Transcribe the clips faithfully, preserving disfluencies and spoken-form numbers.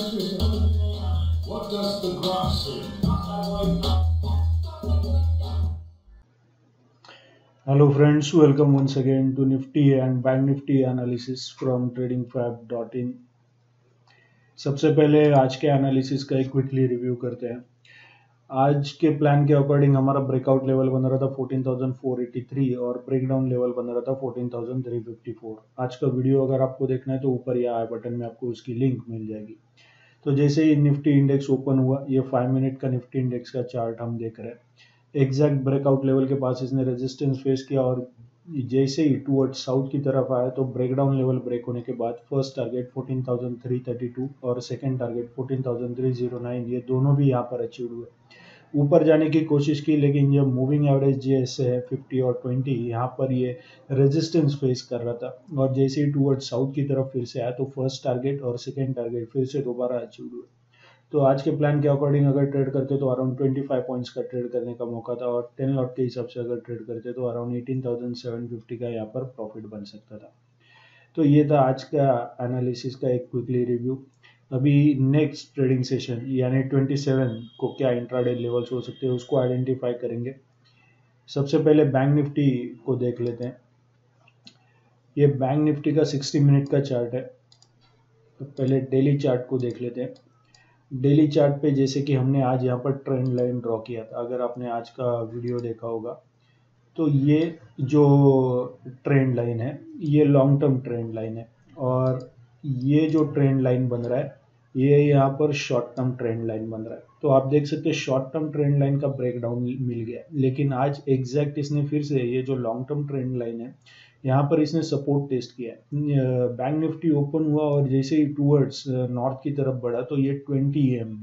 What does the graph say? Hello friends, welcome once again to Nifty and Bank Nifty analysis from trading fab dot in. सबसे पहले आज के analysis का एक quickly review करते हैं. आज के प्लान के अकॉर्डिंग हमारा ब्रेकआउट लेवल बन रहा था fourteen thousand four eighty three और ब्रेकडाउन लेवल बन रहा था fourteen thousand three fifty four. आज का वीडियो अगर आपको देखना है तो ऊपर या आई बटन में आपको उसकी लिंक मिल जाएगी. तो जैसे ही निफ्टी इंडेक्स ओपन हुआ, ये फाइव मिनट का निफ्टी इंडेक्स का चार्ट हम देख रहे हैं. एग्जैक्ट ब्रेकआउट लेवल के पास इसने रेजिस्टेंस फेस किया और जैसे ही टूवर्ड साउथ की तरफ आया तो ब्रेकडाउन लेवल ब्रेक होने के बाद first target fourteen thousand three thirty two और second target fourteen thousand three zero nine, ये दोनों भी यहाँ पर अचीव हुए. ऊपर जाने की कोशिश की लेकिन जब मूविंग एवरेज जे ऐसे है फिफ्टी और ट्वेंटी, यहाँ पर ये रेजिस्टेंस फेस कर रहा था और जैसे ही टूवर्ड साउथ की तरफ फिर से आया तो फर्स्ट टारगेट और सेकेंड टारगेट फिर से दोबारा अचीव हुए. तो आज के प्लान के अकॉर्डिंग अगर ट्रेड करते तो अराउंड पच्चीस पॉइंट्स का ट्रेड करने का मौका था और टेन लॉट के हिसाब से अगर ट्रेड करते तो अराउंड अठारह हज़ार सात सौ पचास का यहाँ पर प्रॉफिट बन सकता था. तो ये था आज का एनालिसिस का एक क्विकली रिव्यू. अभी नेक्स्ट ट्रेडिंग सेशन यानी सत्ताईस को क्या इंट्राडे लेवल्स हो सकते हैं उसको आइडेंटिफाई करेंगे. सबसे पहले बैंक निफ्टी को देख लेते हैं. ये बैंक निफ्टी का सिक्सटी मिनट का चार्ट है. तो पहले डेली चार्ट को देख लेते हैं. डेली चार्ट पे जैसे कि हमने आज यहाँ पर ट्रेंड लाइन ड्रॉ किया था, अगर आपने आज का वीडियो देखा होगा तो ये जो ट्रेंड लाइन है ये लॉन्ग टर्म ट्रेंड लाइन है और ये जो ट्रेंड लाइन बन रहा है ये यहाँ पर शॉर्ट टर्म ट्रेंड लाइन बन रहा है. तो आप देख सकते हैं शॉर्ट टर्म ट्रेंड लाइन का ब्रेकडाउन मिल गया, लेकिन आज एग्जैक्ट इसने फिर से ये जो लॉन्ग टर्म ट्रेंड लाइन है यहाँ पर इसने सपोर्ट टेस्ट किया. बैंक निफ्टी ओपन हुआ और जैसे ही टूवर्ड्स नॉर्थ की तरफ बढ़ा तो ये ट्वेंटी ए एम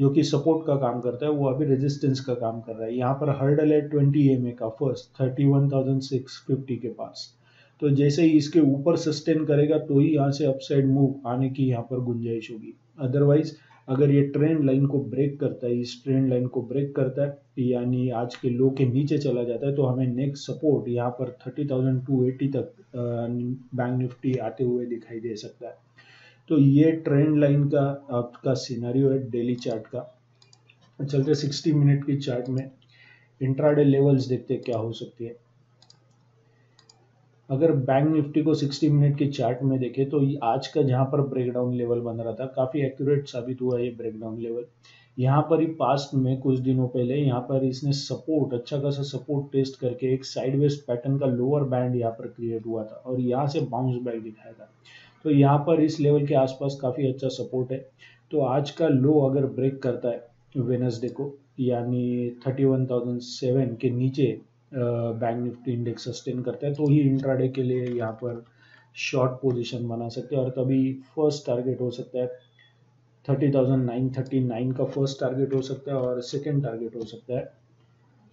जो कि सपोर्ट का काम करता है वो अभी रेजिस्टेंस का काम कर रहा है. यहाँ पर हर्डल है ट्वेंटी ए एम ए का first thirty one thousand six fifty के पास. तो जैसे ही इसके ऊपर सस्टेन करेगा तो ही यहाँ से अपसाइड मूव आने की यहाँ पर गुंजाइश होगी. अदरवाइज अगर ये ट्रेंड लाइन को ब्रेक करता है, इस ट्रेंड लाइन को ब्रेक करता है यानी आज के लो के नीचे चला जाता है तो हमें नेक्स्ट सपोर्ट यहाँ पर थर्टी थाउजेंड टू एटी तक बैंक निफ्टी आते हुए दिखाई दे सकता है. तो ये ट्रेंड लाइन का आपका सिनेरियो है डेली चार्ट का. चलते सिक्सटी मिनट की चार्ट में इंट्राडे लेवल्स देखते क्या हो सकती है. अगर बैंक निफ्टी को सिक्सटी मिनट के चार्ट में देखें तो आज का जहां पर ब्रेकडाउन लेवल बन रहा था काफ़ी एक्यूरेट साबित हुआ ये ब्रेकडाउन लेवल. यहां पर ही पास्ट में कुछ दिनों पहले यहां पर इसने सपोर्ट अच्छा खासा सपोर्ट टेस्ट करके एक साइडवेज पैटर्न का लोअर बैंड यहां पर क्रिएट हुआ था और यहां से बाउंस बैक दिखाया था. तो यहाँ पर इस लेवल के आसपास काफ़ी अच्छा सपोर्ट है. तो आज का लो अगर ब्रेक करता है वेनसडे को यानी थर्टी वन थाउजेंड सेवन के नीचे बैंक निफ्टी इंडेक्स सस्टेन करता है तो ही इंट्राडे के लिए यहाँ पर शॉर्ट पोजीशन बना सकते हैं और तभी फर्स्ट टारगेट हो सकता है thirty thousand nine thirty nine का फर्स्ट टारगेट हो सकता है और सेकंड टारगेट हो सकता है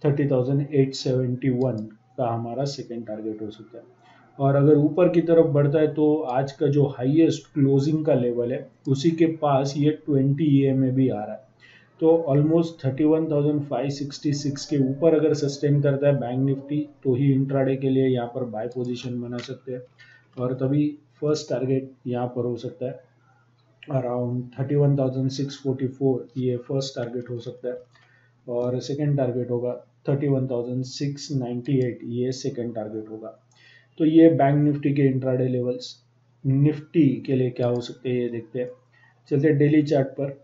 thirty thousand eight seventy one का हमारा सेकंड टारगेट हो सकता है. और अगर ऊपर की तरफ बढ़ता है तो आज का जो हाईएस्ट क्लोजिंग का लेवल है उसी के पास ये ट्वेंटी ए एम में भी आ रहा है. तो almost thirty one thousand five sixty six के ऊपर अगर सस्टेन करता है बैंक निफ्टी तो ही इंट्राडे के लिए यहाँ पर बाय पोजीशन बना सकते हैं और तभी फर्स्ट टारगेट यहाँ पर हो सकता है around thirty one thousand six forty four, ये फर्स्ट टारगेट हो सकता है और सेकंड टारगेट होगा thirty one thousand six ninety eight, ये सेकंड टारगेट होगा. तो ये बैंक निफ्टी के इंट्राडे लेवल्स. निफ्टी के लिए क्या हो सकते हैं ये देखते हैं. चलते डेली चार्ट पर.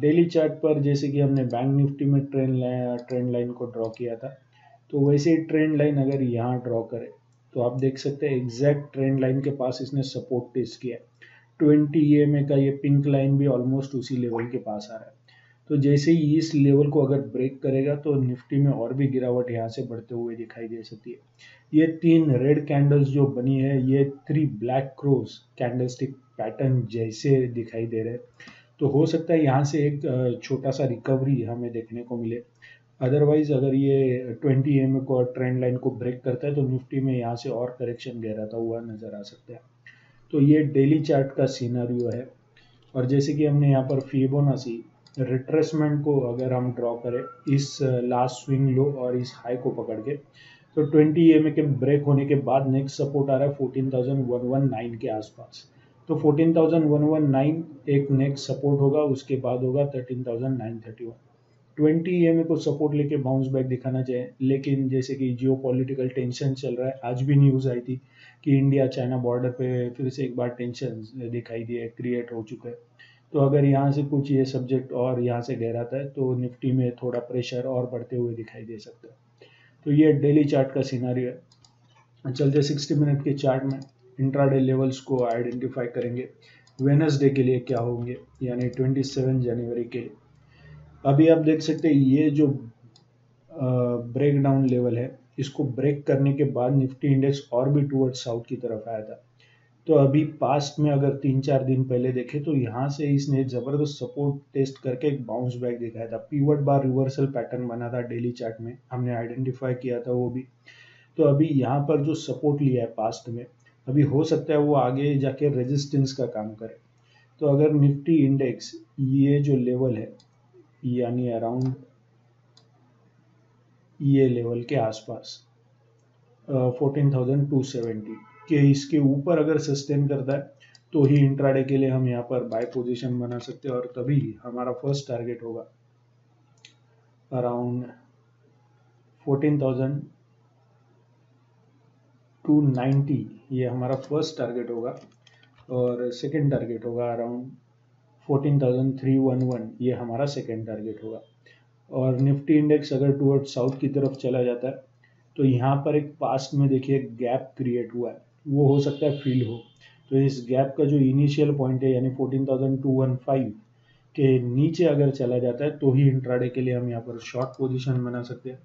डेली चार्ट पर जैसे कि हमने बैंक निफ्टी में ट्रेंड लाइन ट्रेंड लाइन को ड्रॉ किया था तो वैसे ही ट्रेंड लाइन अगर यहाँ ड्रॉ करें तो आप देख सकते हैं एग्जैक्ट ट्रेंड लाइन के पास इसने सपोर्ट टेस्ट किया. ट्वेंटी ए एम ए का ये पिंक लाइन भी ऑलमोस्ट उसी लेवल के पास आ रहा है. तो जैसे ही इस लेवल को अगर ब्रेक करेगा तो निफ्टी में और भी गिरावट यहाँ से बढ़ते हुए दिखाई दे सकती है. ये तीन रेड कैंडल्स जो बनी है ये three black cross candlestick pattern जैसे दिखाई दे रहे हैं. तो हो सकता है यहाँ से एक छोटा सा रिकवरी हमें देखने को मिले. अदरवाइज अगर ये ट्वेंटी ए एम ए को ट्रेंड लाइन को ब्रेक करता है तो निफ्टी में यहाँ से और करेक्शन गहराता हुआ नज़र आ सकता है. तो ये डेली चार्ट का सीनरियो है. और जैसे कि हमने यहाँ पर फिबोनाची रिट्रेसमेंट को अगर हम ड्रॉ करें इस लास्ट स्विंग लो और इस हाई को पकड़ के तो ट्वेंटी ए एम ए के ब्रेक होने के बाद नेक्स्ट सपोर्ट आ रहा है fourteen thousand one one nine के आसपास. तो चौदह हज़ार एक सौ उन्नीस एक नेक्स्ट सपोर्ट होगा, उसके बाद होगा तेरह हज़ार नौ सौ इकतीस। बीस ई एम ए को सपोर्ट लेके बाउंस बैक दिखाना चाहिए, लेकिन जैसे कि जियोपॉलिटिकल टेंशन चल रहा है, आज भी न्यूज़ आई थी कि इंडिया चाइना बॉर्डर पे फिर से एक बार टेंशन दिखाई दिए क्रिएट हो चुका है। तो अगर यहाँ से कुछ ये सब्जेक्ट और यहाँ से गहराता है तो निफ्टी में थोड़ा प्रेशर और बढ़ते हुए दिखाई दे सकता है। तो ये डेली चार्ट का सिनारियो है। चलते साठ मिनट के चार्ट में इंट्राडे लेवल्स को आइडेंटिफाई करेंगे वेनसडे के लिए क्या होंगे, यानी सत्ताईस जनवरी के लिए। अभी आप देख सकते हैं ये जो ब्रेकडाउन लेवल है, इसको ब्रेक करने के बाद निफ्टी इंडेक्स और भी टूवर्ड्स साउथ की तरफ आया था। तो अभी पास्ट में अगर तीन चार दिन पहले देखें तो यहाँ से इसने ज़बरदस्त सपोर्ट टेस्ट करके एक बाउंस बैक दिखाया था, पिवट बार रिवर्सल पैटर्न बना था डेली चार्ट में, हमने आइडेंटिफाई किया था वो भी। तो अभी यहाँ पर जो सपोर्ट लिया है पास्ट में, अभी हो सकता है वो आगे जाके रेजिस्टेंस का काम करे। तो अगर निफ्टी इंडेक्स ये जो लेवल है, यानी अराउंड ये लेवल के आसपास चौदह हज़ार दो सौ सत्तर के इसके ऊपर अगर सस्टेन करता है तो ही इंट्राडे के लिए हम यहाँ पर बाय पोजीशन बना सकते हैं, और तभी हमारा फर्स्ट टारगेट होगा अराउंड चौदह हज़ार दो सौ नब्बे, ये हमारा फर्स्ट टारगेट होगा। और सेकंड टारगेट होगा अराउंड चौदह हज़ार तीन सौ इलेवन, ये हमारा सेकंड टारगेट होगा। और निफ्टी इंडेक्स अगर टुवर्ड्स साउथ की तरफ चला जाता है तो यहाँ पर एक पास्ट में देखिए गैप क्रिएट हुआ है, वो हो सकता है फिल हो। तो इस गैप का जो इनिशियल पॉइंट है यानी चौदह हज़ार दो सौ पंद्रह के नीचे अगर चला जाता है तो ही इंट्राडे के लिए हम यहाँ पर शॉर्ट पोजीशन बना सकते हैं,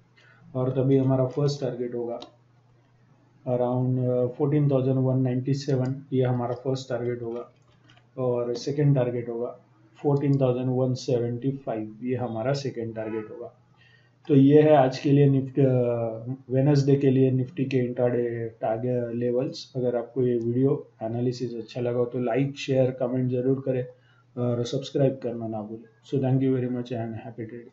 और तभी हमारा फर्स्ट टारगेट होगा अराउंड चौदह हज़ार एक सौ सत्तानवे, ये हमारा फर्स्ट टारगेट होगा। और सेकेंड टारगेट होगा चौदह हज़ार एक सौ पचहत्तर, ये हमारा सेकेंड टारगेट होगा। तो ये है आज के लिए निफ्टी वेडनेसडे के लिए निफ्टी के इंट्राडे टारगेट लेवल्स। अगर आपको ये वीडियो एनालिसिस अच्छा लगा हो तो लाइक शेयर कमेंट जरूर करें और सब्सक्राइब करना ना भूलें। So thank you very much and happy trading.